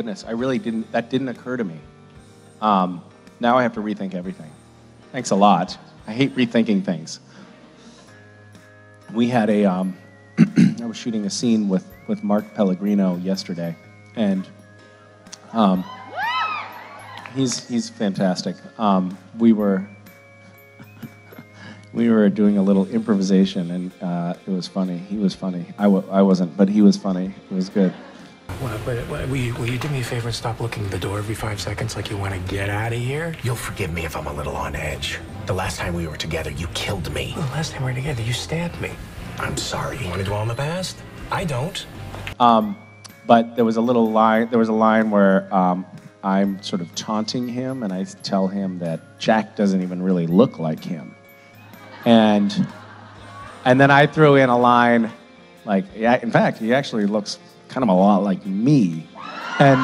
goodness, I really didn't, that didn't occur to me. Now I have to rethink everything. Thanks a lot. I hate rethinking things. We had a, I was shooting a scene with Mark Pellegrino yesterday, and he's fantastic. We were doing a little improvisation, and it was funny. He was funny. I wasn't, but he was funny. It was good. Well, but will you do me a favor and stop looking at the door every 5 seconds like you want to get out of here? You'll forgive me if I'm a little on edge. The last time we were together, you killed me. The last time we were together, you stabbed me. I'm sorry. You want to dwell on the past? I don't. But there was a little line. There was a line where I'm sort of taunting him, and I tell him that Jack doesn't even really look like him. And then I threw in a line like, yeah, in fact, he actually looks kind of a lot like me. And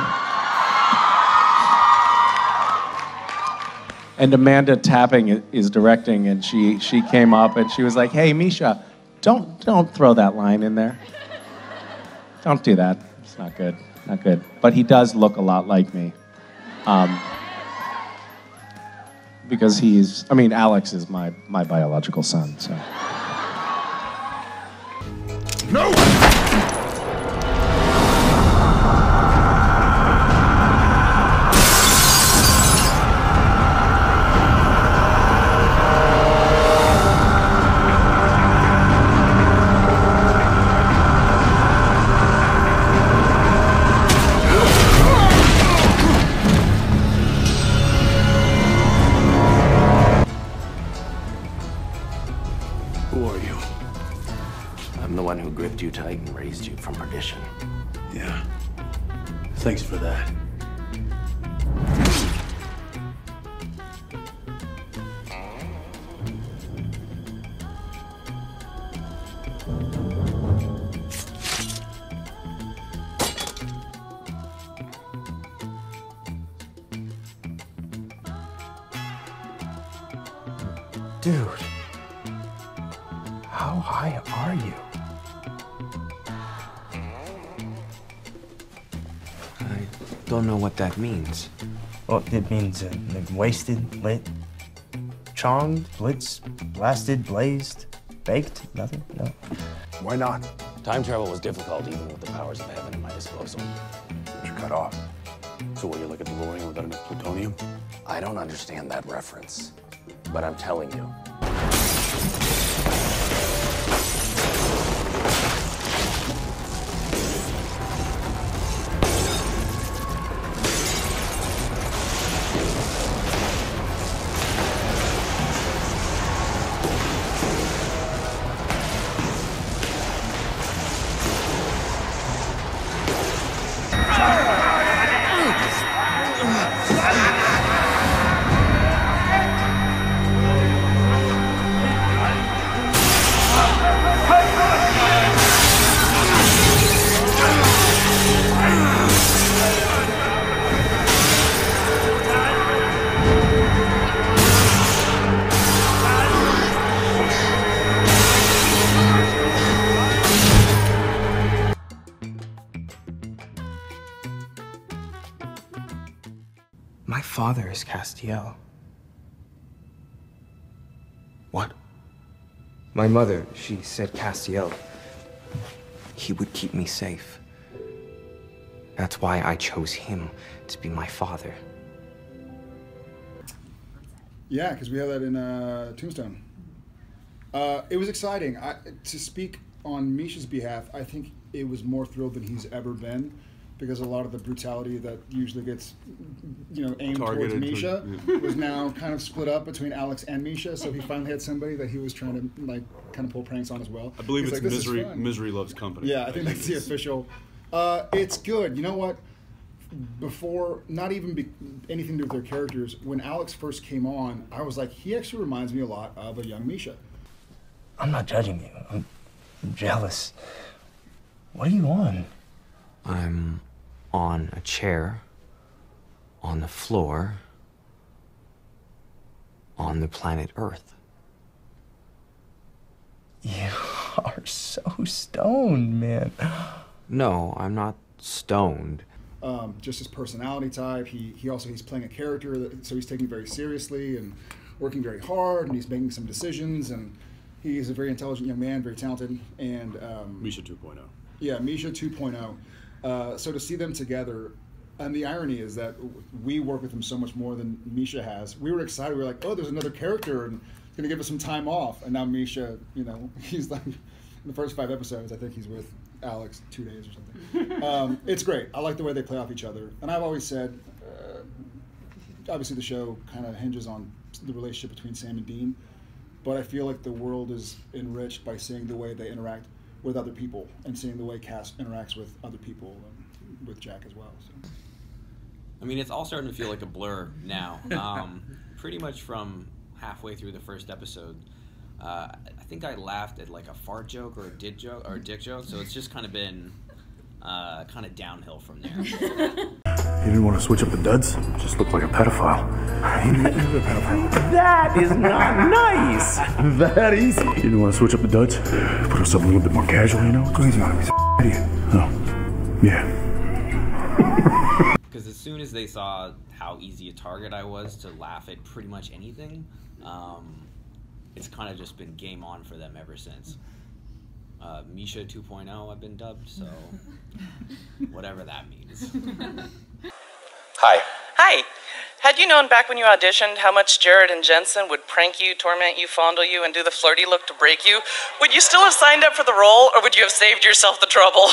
Amanda Tapping is directing, and she came up and she was like, hey, Misha, don't throw that line in there. Don't do that. It's not good. Not good. But he does look a lot like me. Because he's, I mean, Alex is my biological son, so. No! You tight and raised you from perdition. Yeah. Thanks for that. Dude, how high are you? Don't know what that means. Well, it means like wasted, lit, chonged, blitzed, blasted, blazed, baked, nothing, no. Why not? Time travel was difficult even with the powers of heaven at my disposal. But you're cut off. So will you look at DeLorean without enough plutonium? I don't understand that reference, but I'm telling you. My father is Castiel. What? My mother, she said Castiel. He would keep me safe. That's why I chose him to be my father. Yeah, because we have that in Tombstone. It was exciting. To speak on Misha's behalf, I think it was more thrilled than he's ever been. Because a lot of the brutality that usually gets, you know, aimed targeted towards Misha was now kind of split up between Alex and Misha. So he finally had somebody that he was trying to like kind of pull pranks on as well. I believe it's like, Misery Loves Company. Yeah, I think that's the official. It's good. You know what? Before, not even anything to do with their characters. When Alex first came on, I was like, he actually reminds me a lot of a young Misha. I'm not judging you. I'm jealous. What are you on? I'm on a chair, on the floor, on the planet Earth. You are so stoned, man. No, I'm not stoned. just his personality type. He's playing a character, so he's taking it very seriously and working very hard, and he's making some decisions, and he's a very intelligent young man, very talented, and Misha 2.0. Yeah, Misha 2.0. So to see them together, and the irony is that we work with him so much more than Misha has. We were excited. We were like, oh, there's another character, and it's going to give us some time off. And now Misha, you know, he's like, in the first 5 episodes, I think he's with Alex 2 days or something. It's great. I like the way they play off each other. And I've always said, obviously the show kind of hinges on the relationship between Sam and Dean, but I feel like the world is enriched by seeing the way they interact with other people and seeing the way Cass interacts with other people and with Jack as well. So. I mean, it's all starting to feel like a blur now. Pretty much from halfway through the first episode, I think I laughed at like a fart joke or a dick joke. So it's just kind of been downhill from there. You didn't want to switch up the duds? You just looked like a pedophile. That is not nice. That easy. You didn't want to switch up the duds? Put us up a little bit more casual, you know? He's not an idiot. Oh, yeah. Because as soon as they saw how easy a target I was to laugh at pretty much anything, it's kind of just been game on for them ever since. Misha 2.0, I've been dubbed, so whatever that means. Hi. Hi. Had you known back when you auditioned how much Jared and Jensen would prank you, torment you, fondle you, and do the flirty look to break you, would you still have signed up for the role, or would you have saved yourself the trouble?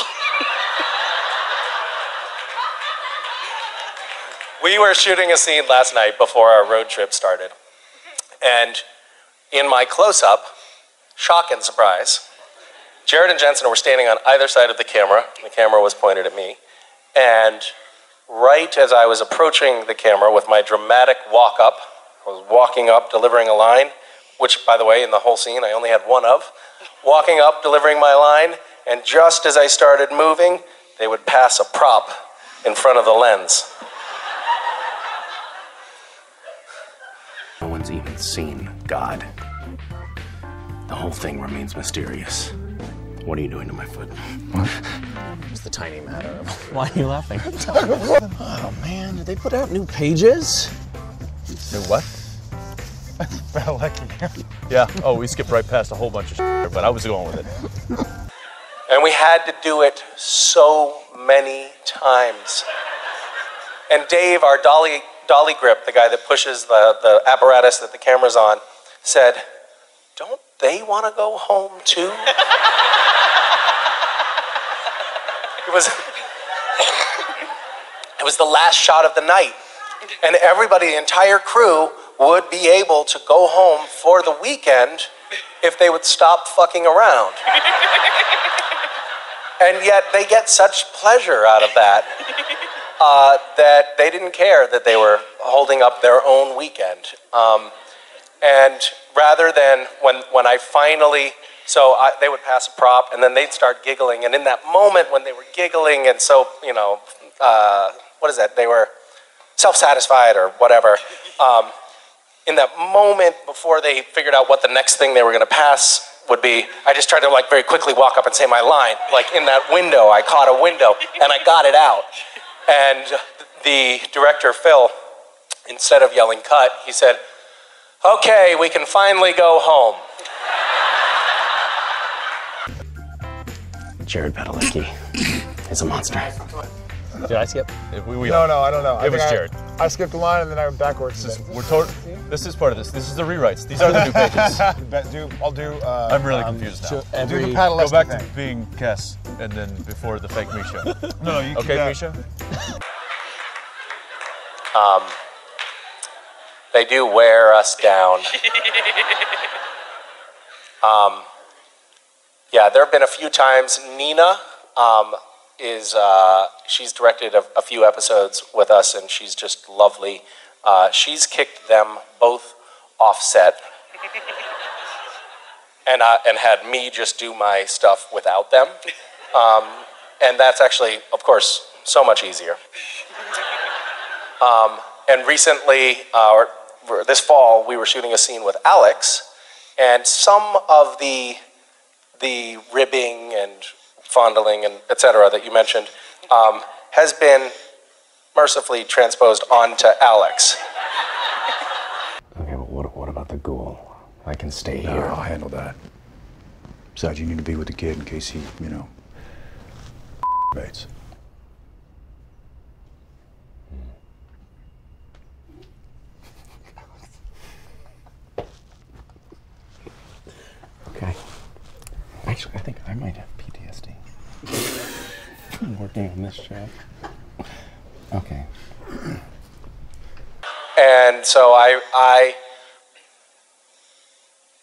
We were shooting a scene last night before our road trip started, and in my close-up, shock and surprise, Jared and Jensen were standing on either side of the camera. The camera was pointed at me. And right as I was approaching the camera with my dramatic walk up, I was walking up, delivering a line, which, by the way, in the whole scene, I only had one of. Walking up, delivering my line, and just as I started moving, they would pass a prop in front of the lens. No one's even seen God. The whole thing remains mysterious. What are you doing to my foot? What? It's the tiny matter of... Why are you laughing? Oh, man, did they put out new pages? New what? Yeah, oh, we skipped right past a whole bunch of shit, but I was going with it. And we had to do it so many times. And Dave, our dolly grip, the guy that pushes the apparatus that the camera's on, said, don't they want to go home too? It was the last shot of the night, and everybody, the entire crew, would be able to go home for the weekend if they would stop fucking around. And yet they get such pleasure out of that that they didn't care that they were holding up their own weekend. And rather than when I finally... they would pass a prop, and then they'd start giggling. And in that moment when they were giggling, and so, you know, what is that? They were self-satisfied or whatever. In that moment before they figured out what the next thing they were going to pass would be, I just tried to, like, very quickly walk up and say my line. Like, in that window, I caught a window, and I got it out. And the director, Phil, instead of yelling cut, he said, okay, we can finally go home. Jared Padalecki is a monster. Did I skip? No, I don't know. It was Jared. I skipped a line and then I went backwards. This is part of this. This is the rewrites. These are the new pages. I'm really confused now. Go back to being Cass and then before the fake Misha. No, you can. Okay, Misha? They do wear us down. Yeah, there have been a few times. Nina she's directed a few episodes with us, and she's just lovely. She's kicked them both off set, and had me just do my stuff without them. And that's actually, of course, so much easier. And recently, or this fall, we were shooting a scene with Alex, and some of the ribbing and fondling and etc. that you mentioned has been mercifully transposed onto Alex. Okay, well, what about the ghoul? I can stay here. I'll handle that. Besides, you need to be with the kid in case he, you know, mates. Okay. Actually, I think I might have PTSD. I'm working on this job. Okay. And so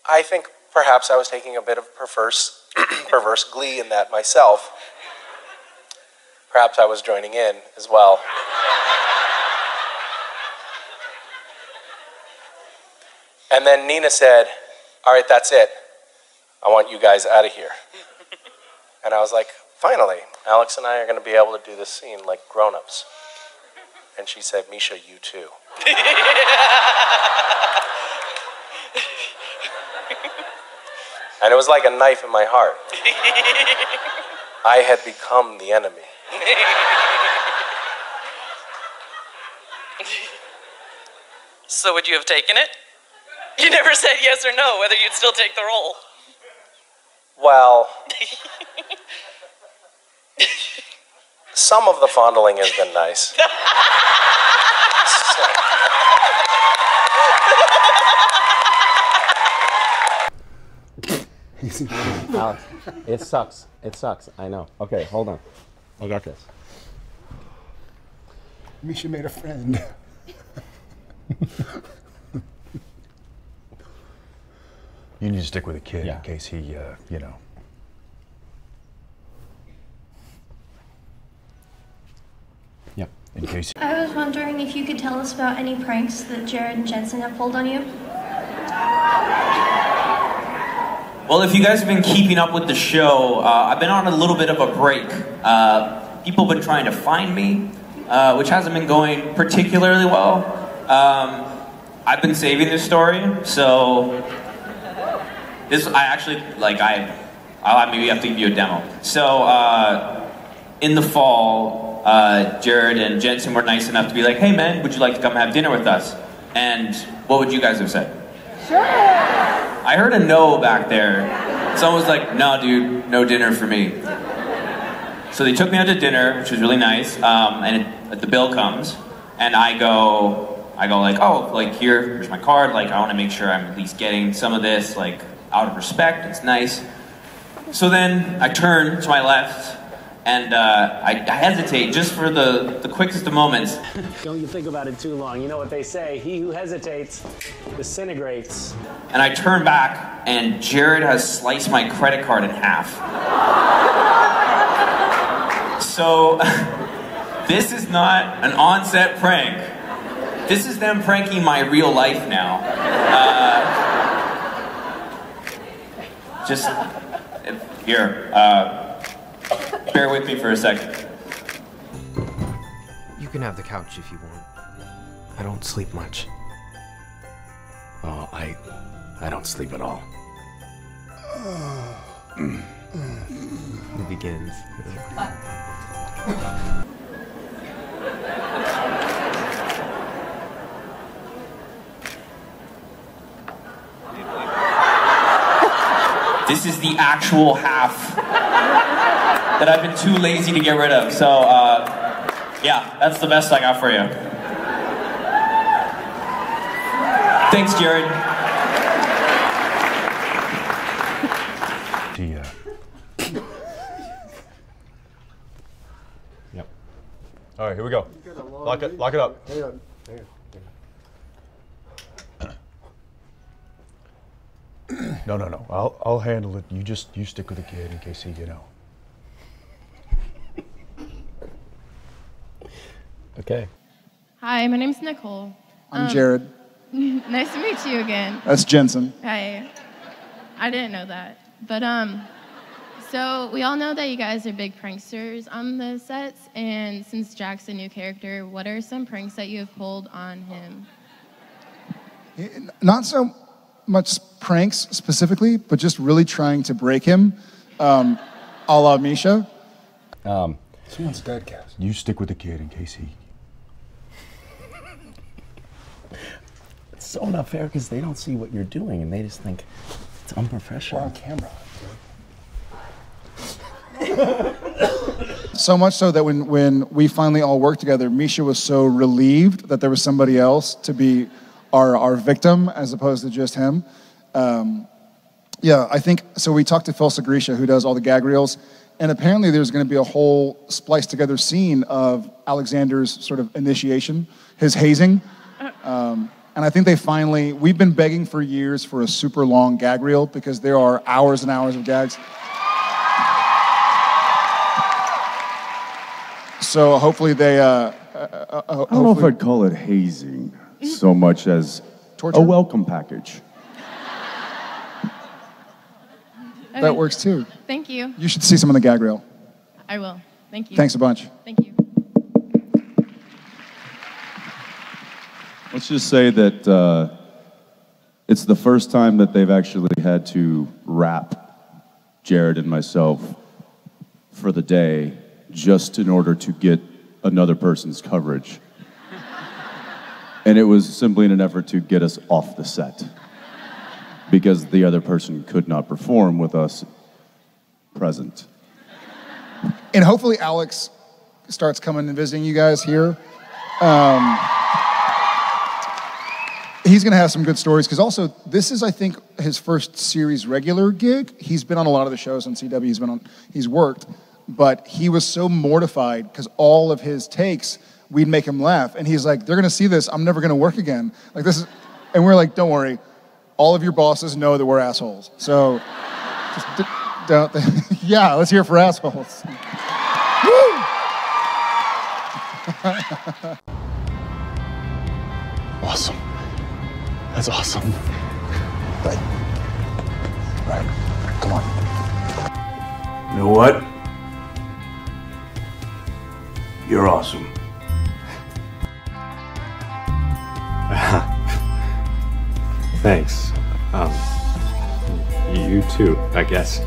I think perhaps I was taking a bit of perverse glee in that myself. Perhaps I was joining in as well. And then Nina said, "All right, that's it. I want you guys out of here." And I was like, finally, Alex and I are going to be able to do this scene like grown-ups. And she said, "Misha, you too." And it was like a knife in my heart. I had become the enemy. So would you have taken it? You never said yes or no, whether you'd still take the role. Well, some of the fondling has been nice. So. Alex, it sucks. It sucks. I know. Okay, hold on. I got this. Misha made a friend. You need to stick with the kid in case he, you know. Yep. In case. I was wondering if you could tell us about any pranks that Jared and Jensen have pulled on you. Well, if you guys have been keeping up with the show, I've been on a little bit of a break. People have been trying to find me, which hasn't been going particularly well. I've been saving this story, so this I actually like. I'll maybe have to give you a demo. So in the fall, Jared and Jensen were nice enough to be like, "Hey, man, would you like to come have dinner with us?" And what would you guys have said? Sure. I heard a no back there. Someone was like, "No, dude, no dinner for me." So they took me out to dinner, which was really nice. And the bill comes, and I go like, "Oh, like here's my card. Like I want to make sure I'm at least getting some of this, like out of respect. It's nice." So then I turn to my left, and I hesitate just for the quickest of moments. Don't you think about it too long. You know what they say, he who hesitates disintegrates. And I turn back, and Jared has sliced my credit card in half. So, this is not an on-set prank. This is them pranking my real life now. Just, here. Bear with me for a second. You can have the couch if you want. I don't sleep much. Oh, I don't sleep at all. It begins. This is the actual half that I've been too lazy to get rid of. So, yeah, that's the best I got for you. Thanks, Jared. Yep. All right, here we go. Lock it up. Hang on. No. I'll handle it. You stick with the kid in case he, you know. Okay. Hi, my name's Nicole. I'm Jared. Nice to meet you again. That's Jensen. Hi. I didn't know that. But, so we all know that you guys are big pranksters on the sets, and since Jack's a new character, what are some pranks that you have pulled on him? Not so much pranks specifically, but just really trying to break him, a la Misha. Someone's dead, Cass. You stick with the kid in case he... so not fair because they don't see what you're doing and they just think it's unprofessional. We're on camera. So much so that when we finally all worked together, Misha was so relieved that there was somebody else to be our victim as opposed to just him. Yeah, I think, so we talked to Phil Segresha, who does all the gag reels, and apparently there's going to be a whole spliced together scene of Alexander's sort of initiation, his hazing. And I think they finally, we've been begging for years for a super long gag reel because there are hours and hours of gags. So hopefully they... hopefully... I don't know if I'd call it hazing so much as torture. A welcome package. Okay. That works too. Thank you. You should see some on the gag reel. I will. Thank you. Thanks a bunch. Thank you. Let's just say that it's the first time that they've actually had to wrap Jared and myself for the day just in order to get another person's coverage. And it was simply in an effort to get us off the set, because the other person could not perform with us present. And hopefully Alex starts coming and visiting you guys here. He's gonna have some good stories, because also, this is, I think, his first series regular gig. He's been on a lot of the shows on CW, he's worked, but he was so mortified, because all of his takes, we'd make him laugh, and he's like, they're gonna see this, I'm never gonna work again. Like, this is, and we're like, don't worry, all of your bosses know that we're assholes. So, just don't, yeah, let's hear it for assholes. Woo! Awesome. That's awesome. Right, come on. You know what? You're awesome. Thanks. You too, I guess.